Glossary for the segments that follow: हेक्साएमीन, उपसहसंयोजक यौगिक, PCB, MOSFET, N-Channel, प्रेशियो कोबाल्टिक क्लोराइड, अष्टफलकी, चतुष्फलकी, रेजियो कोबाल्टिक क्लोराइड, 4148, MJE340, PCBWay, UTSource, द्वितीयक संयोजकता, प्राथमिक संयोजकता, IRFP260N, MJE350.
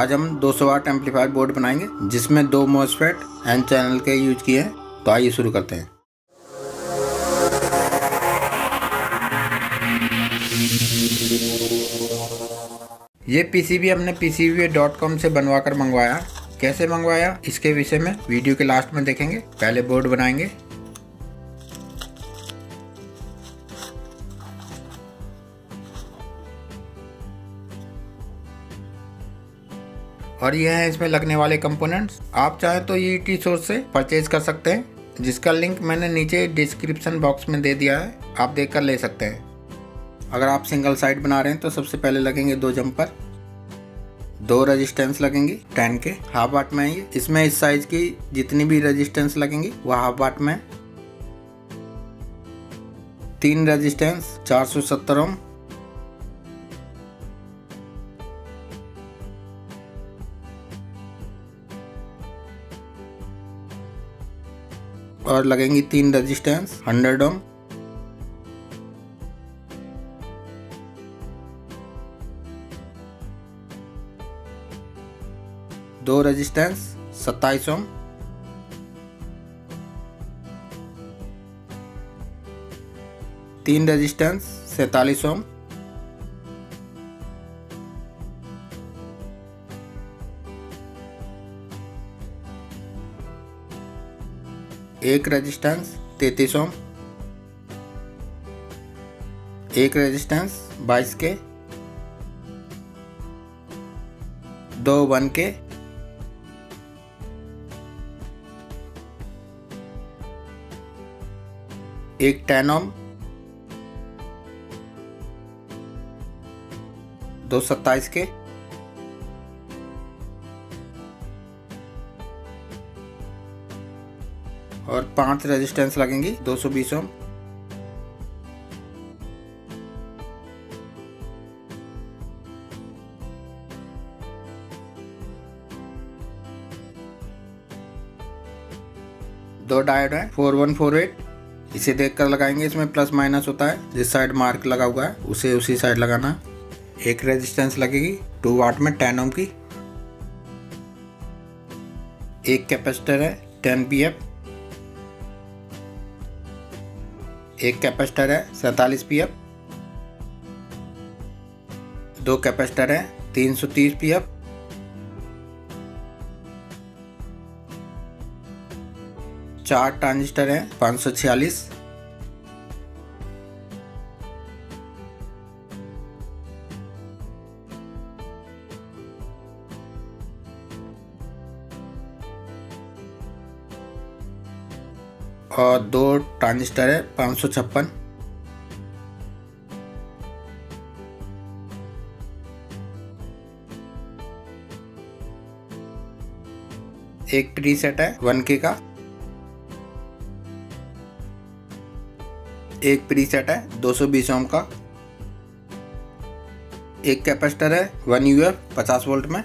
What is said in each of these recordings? आज हम 200 वाट amplifier board बनाएंगे जिसमें 2 MOSFET N-Channel के यूज किए हैं। तो आइए शुरू करते हैं। ये PCB हमने PCBWay.com से बनवा कर मंगवाया। कैसे मंगवाया इसके विषय में वीडियो के लास्ट में देखेंगे। पहले बोर्ड बनाएंगे। और ये हैं इसमें लगने वाले कंपोनेंट्स। आप चाहें तो ये UTSource से परचेज कर सकते हैं, जिसका लिंक मैंने नीचे डिस्क्रिप्शन बॉक्स में दे दिया है, आप देखकर ले सकते हैं। अगर आप सिंगल साइड बना रहे हैं तो सबसे पहले लगेंगे 2 जंपर, 2 रेजिस्टेंस लगेंगी 10 के, हाफ वाट में है। इसमें इस साइज की जितनी भी रेजिस्टेंस लगेंगी वह हाफ वाट में। 3 resistance 470 ohm, 3 resistance 100 ohm, 2 resistance 27 ohm, 3 resistance 47 ohm, 1 resistance 33 ohm, 1 resistance 22 K, 2 1 के, 1 10 ओम, 2 27 के, 5 रेजिस्टेंस लगेंगी 220 ओम। दो डायोड है 4148, इसे देखकर लगाएंगे। इसमें प्लस माइनस होता है, जिस साइड मार्क लगा हुआ है उसे उसी साइड लगाना। 1 रेजिस्टेंस लगेगी 2 वाट में 10 ओम की। 1 कैपेसिटर है 10 pF, 1 कैपेसिटर है 47 pF, 2 कैपेसिटर है 330 pF, 4 ट्रांजिस्टर है 546, 2 ट्रांजिस्टर है 556, 1 प्रीसेट है 1K का, 1 प्रीसेट है 220 ओम का, 1 कैपेसिटर है 1 UF 50 वोल्ट में,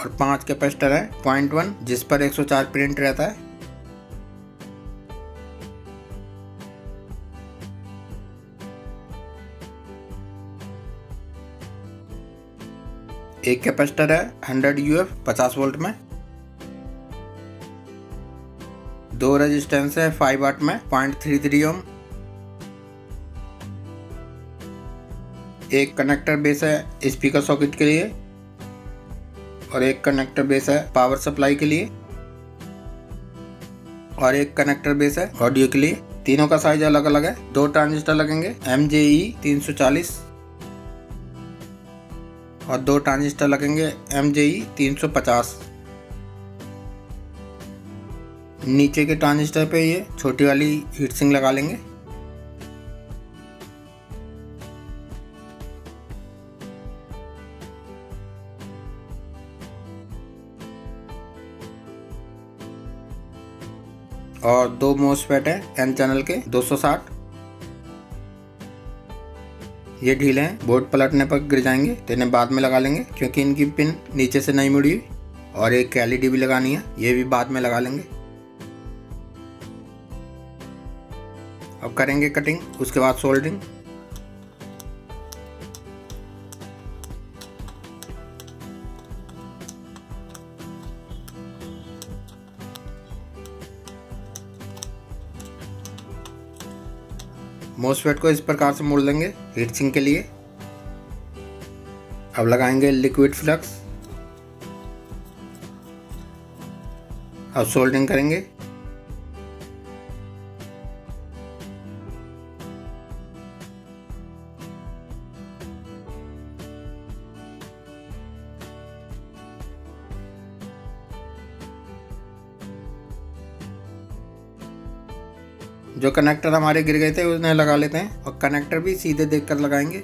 और 5 कैपेसिटर है 0.1 जिस पर 104 प्रिंट रहता है। एक कैपेसिटर है 100 UF 50 वोल्ट में, 2 रेजिस्टेंस है 5 वाट में 0.33 ओम, 1 कनेक्टर बेस है स्पीकर सॉकेट के लिए और 1 कनेक्टर बेस है पावर सप्लाई के लिए और 1 कनेक्टर बेस है ऑडियो के लिए। तीनों का साइज अलग अलग है। 2 ट्रांजिस्टर लगेंगे MJE340 और 2 ट्रांजिस्टर लगेंगे MJE350। नीचे के ट्रांजिस्टर पे ये छोटी वाली हीट सिंक लगा लेंगे। और 2 MOSFET है N-Channel के 260। ये ढीले हैं, बोर्ड पलटने पर गिर जाएंगे तो इन्हें बाद में लगा लेंगे क्योंकि इनकी पिन नीचे से नहीं मुड़ी। और 1 LED भी लगानी है, ये भी बाद में लगा लेंगे। अब करेंगे कटिंग, उसके बाद सोल्डरिंग। मॉस्फेट को इस प्रकार से मोड़ लेंगे हीट सिंक के लिए। अब लगाएंगे लिक्विड फ्लक्स। अब सोल्डरिंग करेंगे। जो कनेक्टर हमारे गिर गए थे उन्हें लगा लेते हैं, और कनेक्टर भी सीधे देखकर लगाएंगे।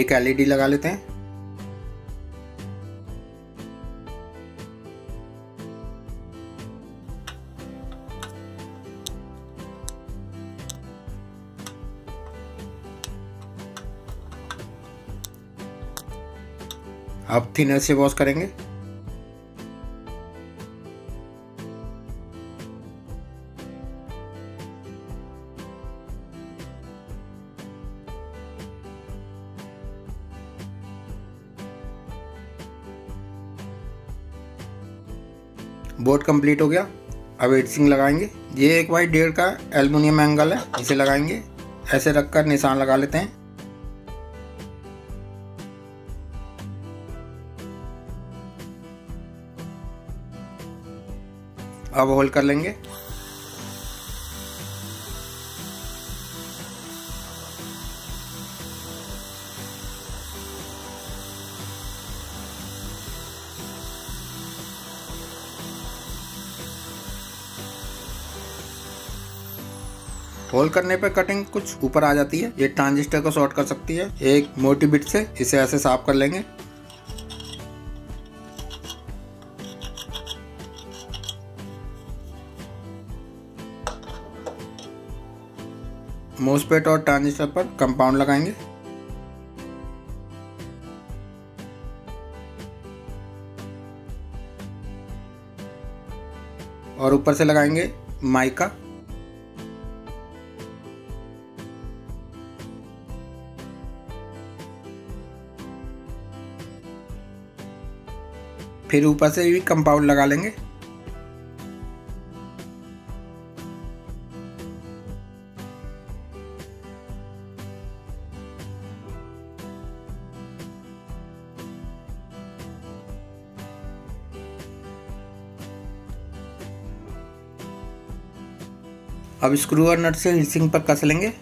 एक एलईडी लगा लेते हैं। अब थिनर से वॉश करेंगे। बोर्ड कंप्लीट हो गया। अब एडसिंग लगाएंगे। ये 1/1.5 का एल्युमिनियम एंगल है, इसे लगाएंगे। ऐसे रखकर निशान लगा लेते हैं। अब होल कर लेंगे। होल करने पर कटिंग कुछ ऊपर आ जाती है, ये ट्रांजिस्टर को शॉर्ट कर सकती है। एक मोटी बिट से इसे ऐसे साफ कर लेंगे। मॉस्फेट और ट्रांजिस्टर पर कंपाउंड लगाएंगे। और ऊपर से लगाएंगे माइका। फिर ऊपर से भी कंपाउंड लगा लेंगे। अब स्क्रू और नट से हीट सिंक पर कस लेंगे।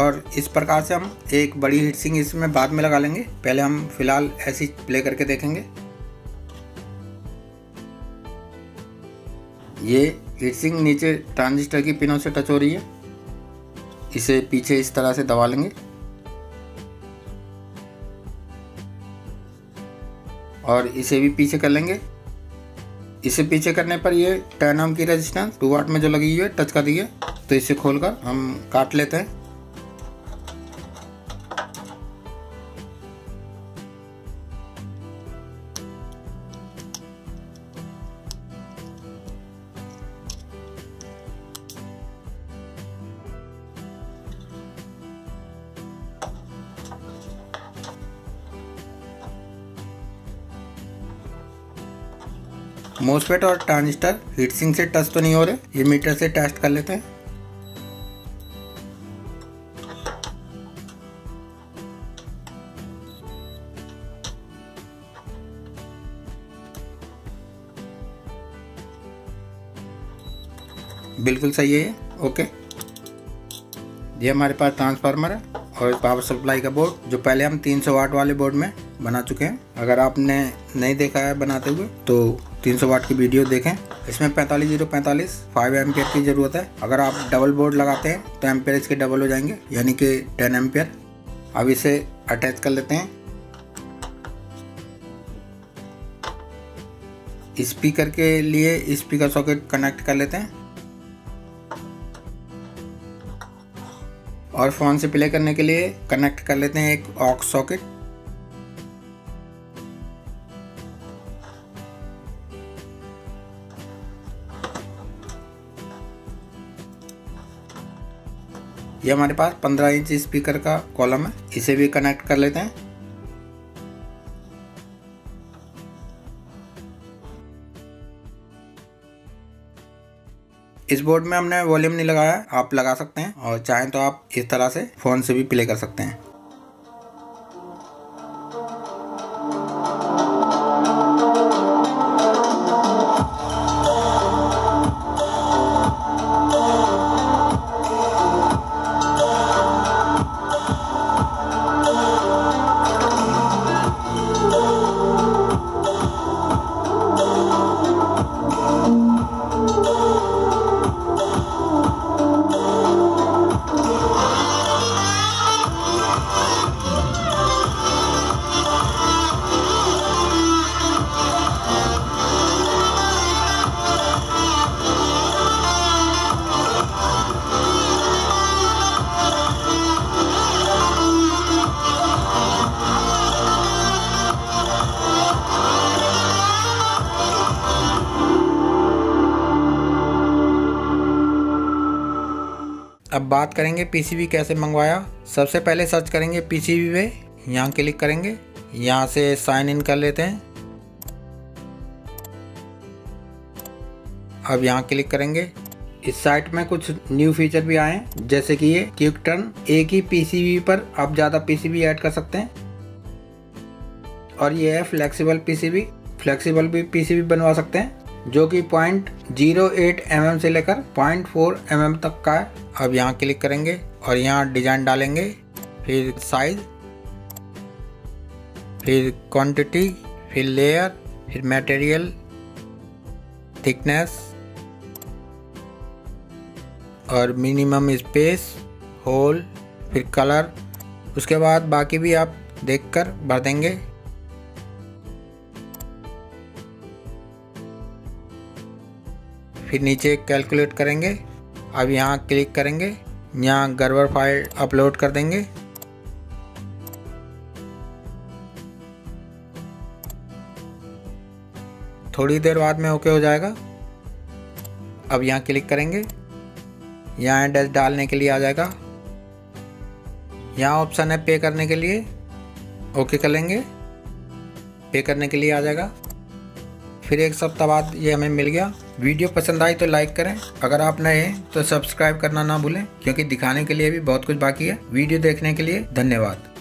और इस प्रकार से हम एक बड़ी हीट सिंक इसमें बाद में लगा लेंगे। पहले हम फिलहाल ऐसी प्ले करके देखेंगे। ये हीट सिंक नीचे ट्रांजिस्टर की पिनों से टच हो रही है। इसे पीछे इस तरह से दबा लेंगे और इसे भी पीछे कर लेंगे। इसे पीछे करने पर ये 10 ओम की रेजिस्टेंस 2 वाट में जो लगी हुई है टच कर दी है, तो इसे खोलकर हम काट लेते हैं। मॉस्फेट और ट्रांजिस्टर हीट सिंक से टच तो नहीं हो रहे, ये मीटर से टेस्ट कर लेते हैं। बिल्कुल सही है ये, ओके। ये हमारे पास ट्रांसफार्मर है और पावर सप्लाई का बोर्ड, जो पहले हम 300 वाट वाले बोर्ड में बना चुके हैं। अगर आपने नहीं देखा है बनाते हुए तो 300 वाट की वीडियो देखें। इसमें 45045 5 एम्पियर की जरूरत है। अगर आप डबल बोर्ड लगाते हैं तो एम्पियर इसके डबल हो जाएंगे, यानी कि 10 एम्पियर। अब इसे अटैच कर लेते हैं। स्पीकर के लिए स्पीकर सॉकेट कनेक्ट कर लेते हैं और फोन से प्ले करने के लिए कनेक्ट कर लेते हैं एक ऑक्स सॉकेट। ये हमारे पास 15 इंच स्पीकर का कॉलम है, इसे भी कनेक्ट कर लेते हैं। इस बोर्ड में हमने वॉल्यूम नहीं लगाया, आप लगा सकते हैं और चाहें तो आप इस तरह से फोन से भी प्ले कर सकते हैं। अब बात करेंगे PCB कैसे मंगवाया। सबसे पहले सर्च करेंगे PCBWay, यहाँ क्लिक करेंगे, यहाँ से साइन इन कर लेते हैं। अब यहाँ क्लिक करेंगे। इस साइट में कुछ न्यू फीचर भी आए हैं, जैसे कि ये क्विक टर्न। एक ही PCB पर आप ज़्यादा PCB ऐड कर सकते हैं और ये है फ्लेक्सिबल PCB। फ्लेक्सिबल भी PCB बनवा सकते हैं जो कि 0.08 mm से लेकर 0.4 mm तक का है। अब यहाँ क्लिक करेंगे और यहाँ डिज़ाइन डालेंगे, फिर साइज, फिर क्वांटिटी, फिर लेयर, फिर मटेरियल, थिकनेस और मिनिमम स्पेस, होल, फिर कलर। उसके बाद बाकी भी आप देखकर भर देंगे। फिर नीचे कैलकुलेट करेंगे। अब यहाँ क्लिक करेंगे, यहाँ गड़बड़ फाइल अपलोड कर देंगे। थोड़ी देर बाद में ओके हो जाएगा। अब यहाँ क्लिक करेंगे, यहाँ एड्रेस डालने के लिए आ जाएगा। यहाँ ऑप्शन है पे करने के लिए, ओके कर लेंगे, पे करने के लिए आ जाएगा। फिर 1 सप्ताह बाद ये हमें मिल गया। वीडियो पसंद आई तो लाइक करें, अगर आप नए हैं तो सब्सक्राइब करना ना भूलें, क्योंकि दिखाने के लिए भी बहुत कुछ बाकी है। वीडियो देखने के लिए धन्यवाद।